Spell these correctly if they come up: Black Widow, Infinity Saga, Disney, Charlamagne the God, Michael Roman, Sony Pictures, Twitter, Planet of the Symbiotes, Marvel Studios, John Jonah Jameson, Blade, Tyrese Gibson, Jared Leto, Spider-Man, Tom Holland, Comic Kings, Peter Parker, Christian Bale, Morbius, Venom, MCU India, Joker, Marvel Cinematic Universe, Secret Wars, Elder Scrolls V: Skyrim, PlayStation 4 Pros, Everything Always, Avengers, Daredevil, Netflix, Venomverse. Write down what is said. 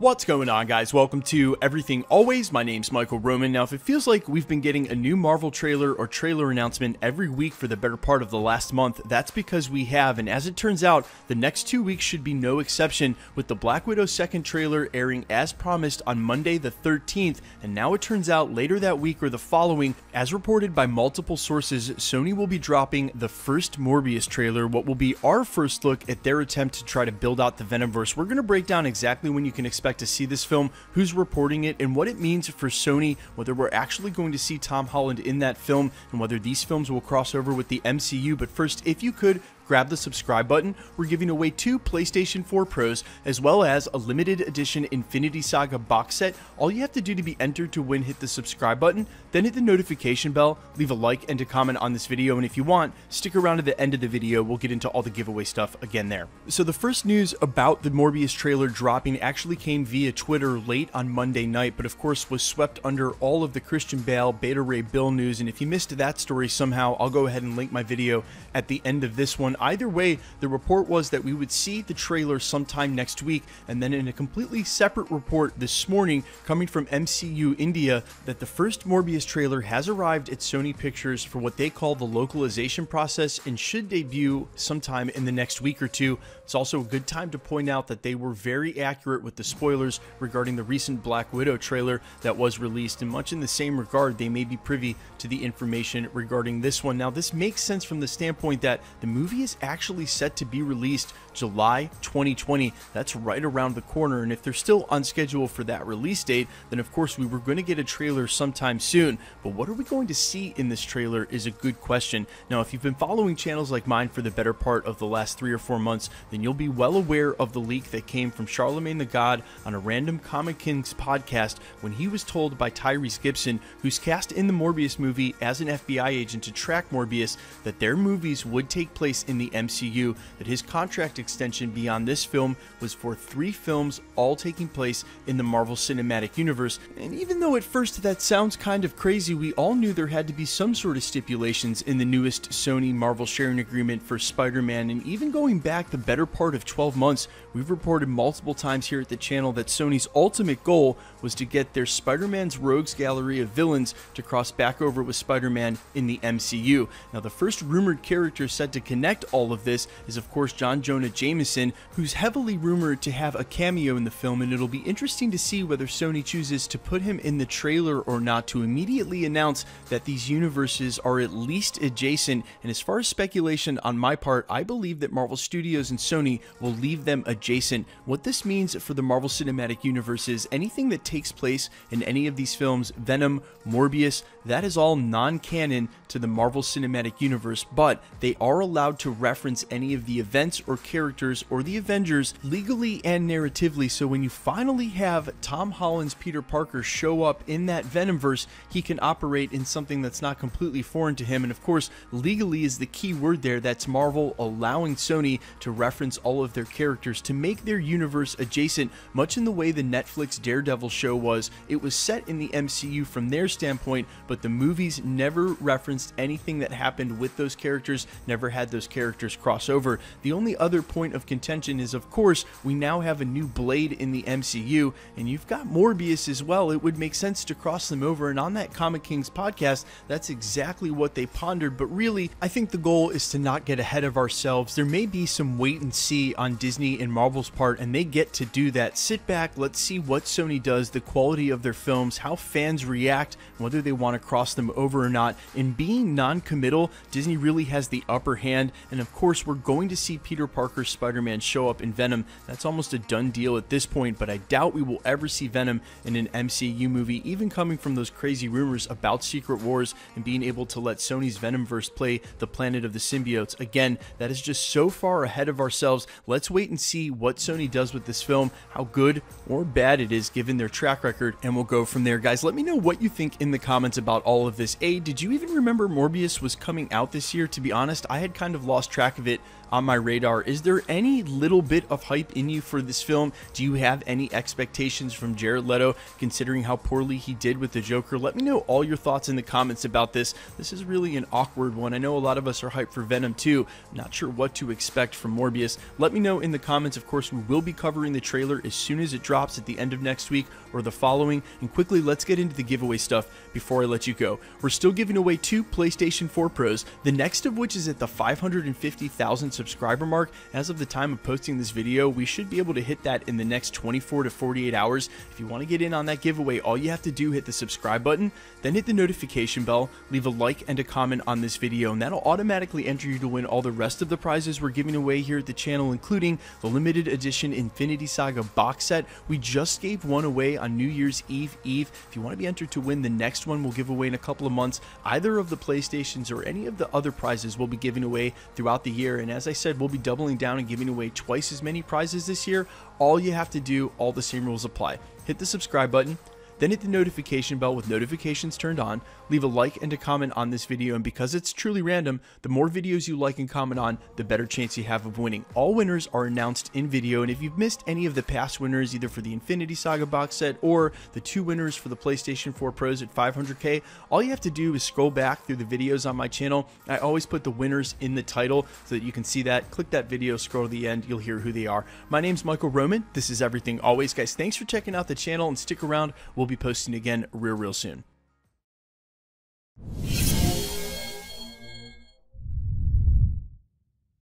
What's going on, guys? Welcome to Everything Always. My name's Michael Roman. Now, if it feels like we've been getting a new Marvel trailer or trailer announcement every week for the better part of the last month, that's because we have, and as it turns out, the next 2 weeks should be no exception, with the Black Widow second trailer airing as promised on Monday the 13th, and now it turns out later that week or the following, as reported by multiple sources, Sony will be dropping the first Morbius trailer, what will be our first look at their attempt to try to build out the Venomverse. We're going to break down exactly when you can expect to see this film, who's reporting it, and what it means for Sony, whether we're actually going to see Tom Holland in that film, and whether these films will cross over with the MCU. But first, if you could, grab the subscribe button. We're giving away 2 PlayStation 4 Pros as well as a limited edition Infinity Saga box set. All you have to do to be entered to win, hit the subscribe button, then hit the notification bell, leave a like and a comment on this video, and if you want, stick around to the end of the video. We'll get into all the giveaway stuff again there. So the first news about the Morbius trailer dropping actually came via Twitter late on Monday night, but of course was swept under all of the Christian Bale, Beta Ray Bill news, and if you missed that story somehow, I'll go ahead and link my video at the end of this one. Either way, the report was that we would see the trailer sometime next week, and then in a completely separate report this morning coming from MCU India that the first Morbius trailer has arrived at Sony Pictures for what they call the localization process and should debut sometime in the next week or two. It's also a good time to point out that they were very accurate with the spoilers regarding the recent Black Widow trailer that was released, and much in the same regard, they may be privy to the information regarding this one. Now, this makes sense from the standpoint that the movie is actually set to be released July 2020. That's right around the corner, and if they're still on schedule for that release date, then of course we were going to get a trailer sometime soon. But what are we going to see in this trailer is a good question. Now, if you've been following channels like mine for the better part of the last 3 or 4 months, then you'll be well aware of the leak that came from Charlamagne the God on a random Comic Kings podcast when he was told by Tyrese Gibson, who's cast in the Morbius movie as an FBI agent to track Morbius, that their movies would take place in the MCU, that his contract extension beyond this film was for 3 films, all taking place in the Marvel Cinematic Universe. And even though at first that sounds kind of crazy, we all knew there had to be some sort of stipulations in the newest Sony Marvel sharing agreement for Spider-Man, and even going back the better part of 12 months, we've reported multiple times here at the channel that Sony's ultimate goal was to get their Spider-Man's rogues gallery of villains to cross back over with Spider-Man in the MCU. Now, the first rumored character said to connect all of this is of course John Jonah Jameson, who's heavily rumored to have a cameo in the film, and it'll be interesting to see whether Sony chooses to put him in the trailer or not to immediately announce that these universes are at least adjacent. And as far as speculation on my part, I believe that Marvel Studios and Sony will leave them adjacent. What this means for the Marvel Cinematic Universe is anything that takes place in any of these films, Venom, Morbius, that is all non-canon to the Marvel Cinematic Universe, but they are allowed to reference any of the events or characters or the Avengers legally and narratively. So when you finally have Tom Holland's Peter Parker show up in that Venomverse, he can operate in something that's not completely foreign to him. And of course, legally is the key word there. That's Marvel allowing Sony to reference all of their characters to make their universe adjacent, much in the way the Netflix Daredevil show was. It was set in the MCU from their standpoint, but the movies never referenced anything that happened with those characters, never had those characters cross over. The only other point of contention is, of course, we now have a new Blade in the MCU, and you've got Morbius as well. It would make sense to cross them over, and on that Comic Kings podcast, that's exactly what they pondered. But really, I think the goal is to not get ahead of ourselves. There may be some wait and see on Disney and Marvel's part, and they get to do that. Sit back, let's see what Sony does, the quality of their films, how fans react, whether they want to cross them over or not. In being non-committal, Disney really has the upper hand. And of course, we're going to see Peter Parker's Spider-Man show up in Venom. That's almost a done deal at this point, but I doubt we will ever see Venom in an MCU movie, even coming from those crazy rumors about Secret Wars and being able to let Sony's Venomverse play the Planet of the Symbiotes. Again, that is just so far ahead of ourselves. Let's wait and see what Sony does with this film, how good or bad it is given their track record, and we'll go from there. Guys, let me know what you think in the comments about all of this. A, did you even remember Morbius was coming out this year? To be honest, I had kind of lost track of it on my radar. Is there any little bit of hype in you for this film? Do you have any expectations from Jared Leto, considering how poorly he did with the Joker? Let me know all your thoughts in the comments about this. This is really an awkward one. I know a lot of us are hyped for Venom 2. Not sure what to expect from Morbius. Let me know in the comments. Of course, we will be covering the trailer as soon as it drops at the end of next week or the following. And quickly, let's get into the giveaway stuff before I let you go. We're still giving away 2 PlayStation 4 Pros, the next of which is at the 550,000 subscriber mark. As of the time of posting this video, we should be able to hit that in the next 24 to 48 hours. If you want to get in on that giveaway, all you have to do, hit the subscribe button, then hit the notification bell, leave a like and a comment on this video, and that'll automatically enter you to win all the rest of the prizes we're giving away here at the channel, including the limited edition Infinity Saga box set. We just gave one away on New Year's Eve. If you want to be entered to win the next one we'll give away in a couple of months, either of the PlayStations or any of the other prizes we'll be giving away throughout the year. And as I said, we'll be doubling down and giving away twice as many prizes this year. All you have to do, all the same rules apply. Hit the subscribe button, then hit the notification bell with notifications turned on, leave a like and a comment on this video, and because it's truly random, the more videos you like and comment on, the better chance you have of winning. All winners are announced in video, and if you've missed any of the past winners, either for the Infinity Saga box set or the 2 winners for the PlayStation 4 Pros at 500k, all you have to do is scroll back through the videos on my channel. I always put the winners in the title so that you can see that. Click that video, scroll to the end, you'll hear who they are. My name's Michael Roman, this is Everything Always. Guys, thanks for checking out the channel, and stick around, we'll be posting again real soon.